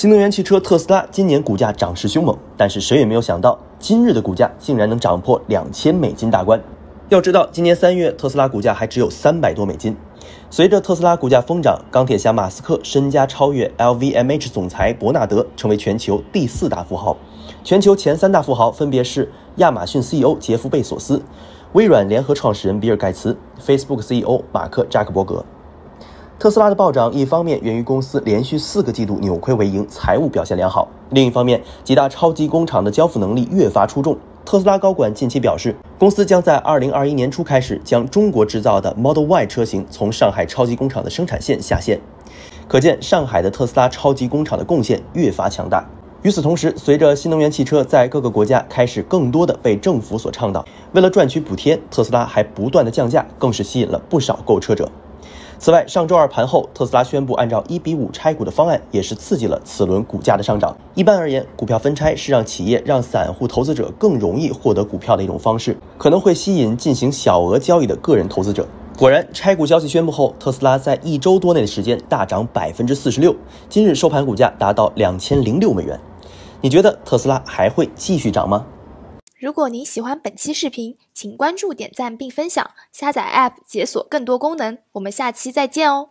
新能源汽车特斯拉今年股价涨势凶猛，但是谁也没有想到，今日的股价竟然能涨破$2000大关。要知道，今年3月特斯拉股价还只有$300多。随着特斯拉股价疯涨，钢铁侠马斯克身家超越 LVMH 总裁伯纳德，成为全球第4大富豪。全球前3大富豪分别是亚马逊 CEO 杰夫·贝索斯、微软联合创始人比尔·盖茨、Facebook CEO 马克·扎克伯格。特斯拉的暴涨，一方面源于公司连续4个季度扭亏为盈，财务表现良好；另一方面，几大超级工厂的交付能力越发出众。特斯拉高管近期表示，公司将在2021年初开始将中国制造的 Model Y 车型从上海超级工厂的生产线下线。可见，上海的特斯拉超级工厂的贡献越发强大。与此同时，随着新能源汽车在各个国家开始更多的被政府所倡导，为了赚取补贴，特斯拉还不断的降价，更是吸引了不少购车者。此外，上周二盘后，特斯拉宣布按照1:5拆股的方案，也是刺激了此轮股价的上涨。一般而言，股票分拆是让企业、让散户投资者更容易获得股票的一种方式，可能会吸引进行小额交易的个人投资者。果然，拆股消息宣布后，特斯拉在1周多内的时间大涨46%，今日收盘股价达到$2006。你觉得特斯拉还会继续涨吗？如果您喜欢本期视频，请关注、点赞并分享，下载 App 解锁更多功能。我们下期再见哦！